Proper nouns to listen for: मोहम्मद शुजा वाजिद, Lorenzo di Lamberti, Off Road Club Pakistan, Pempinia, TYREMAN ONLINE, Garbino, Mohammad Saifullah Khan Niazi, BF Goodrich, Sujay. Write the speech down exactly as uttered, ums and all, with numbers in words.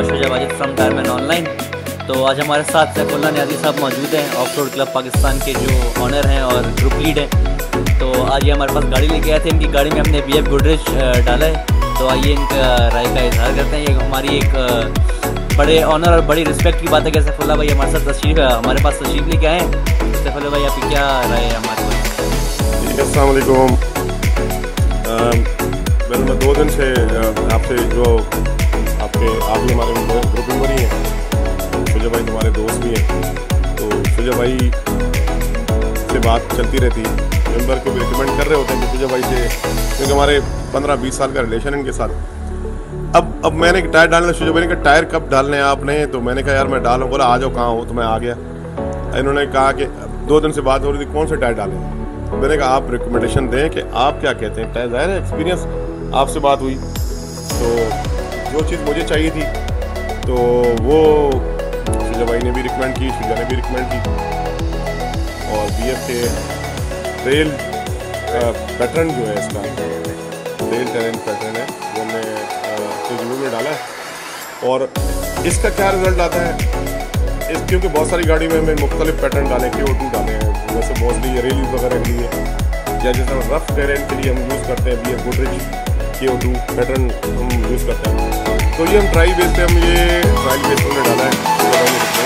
मोहम्मद शुजा वाजिद from Tyreman online. तो आज हमारे साथ सैफुल्लाह नियाज़ी साहब मौजूद हैं, ऑफ रोड क्लब पाकिस्तान के जो ऑनर हैं और ग्रुप लीड हैं। तो आज ये हमारे पास गाड़ी लेके आए थे, इनकी गाड़ी में हमने बीएफ गुडरिच डाला है। तो आइए इनका राय का इजहार करते हैं। ये हमारी एक बड़े ऑनर और बड़ी रिस्पेक्ट की बात है कि सैफुल्लाह भाई हमारे साथ तशरीफ हमारे पास तशरीफ लेके आए हैं। सैफुल्लाह भाई आपकी क्या राय है हमारे पास? अस्सलाम वालेकुम। मैं दो दिन से आपसे जो आपके आप भी हमारे ग्रुप मेंबर ही हैं, सुजय भाई तुम्हारे दोस्त भी हैं, तो सुजय भाई से बात चलती रहती है। मेंबर को भी रिकमेंड कर रहे होते हैं कि सुजय भाई से, क्योंकि हमारे पंद्रह बीस साल का रिलेशन है इनके साथ। अब अब मैंने टायर डालने, सुजय भाई ने कहा टायर कब डालने हैं आपने? तो मैंने कहा यार मैं डालूँ। बोला आ जाओ, कहाँ हो? तो मैं आ गया। इन्होंने कहा कि दो दिन से बात हो रही थी कौन से टायर डालें। मैंने कहा आप रिकमेंडेशन दें कि आप क्या कहते हैं टायर। ज़ाहिर है एक्सपीरियंस आपसे बात हुई, तो जो चीज़ मुझे चाहिए थी तो वो सुजय भाई ने भी रिकमेंड की, सुजय ने भी रिकमेंड की। और बीएफ के रेल पैटर्न जो है, इसका रेल टर्न पैटर्न है, वो हमने में डाला है। और इसका क्या रिजल्ट आता है इस, क्योंकि बहुत सारी गाड़ी में हमें मुख्तलिफ पैटर्न डाले, के ओ टू डाले हैं, वैसे मोस्टली रेल वगैरह के लिए, या जैसे रफ टेरेन के लिए हम यूज़ करते हैं बीएफ गुडरिच के टू पैटर्न हम यूज़ करते हैं। तो ये हम ट्राई बेस पे हम ये ट्रायल बेस पे डाला है।